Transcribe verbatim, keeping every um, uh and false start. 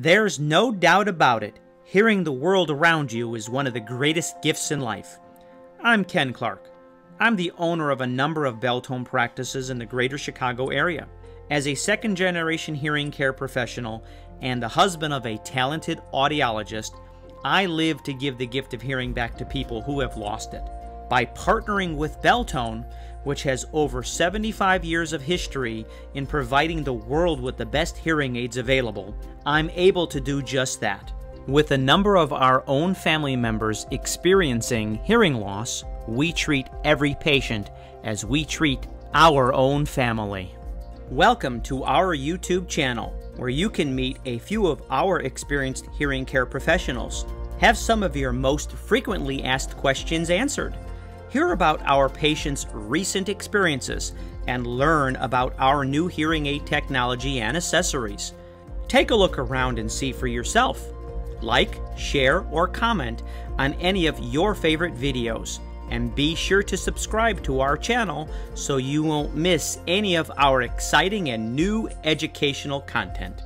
There's no doubt about it, hearing the world around you is one of the greatest gifts in life. I'm Ken Clark. I'm the owner of a number of bell-tone practices in the greater Chicago area. As a second-generation hearing care professional and the husband of a talented audiologist, I live to give the gift of hearing back to people who have lost it. By partnering with Bell-Tone, which has over seventy-five years of history in providing the world with the best hearing aids available, I'm able to do just that. With a number of our own family members experiencing hearing loss, we treat every patient as we treat our own family. Welcome to our YouTube channel, where you can meet a few of our experienced hearing care professionals, have some of your most frequently asked questions answered, hear about our patients' recent experiences, and learn about our new hearing aid technology and accessories. Take a look around and see for yourself. Like, share, or comment on any of your favorite videos, and be sure to subscribe to our channel so you won't miss any of our exciting and new educational content.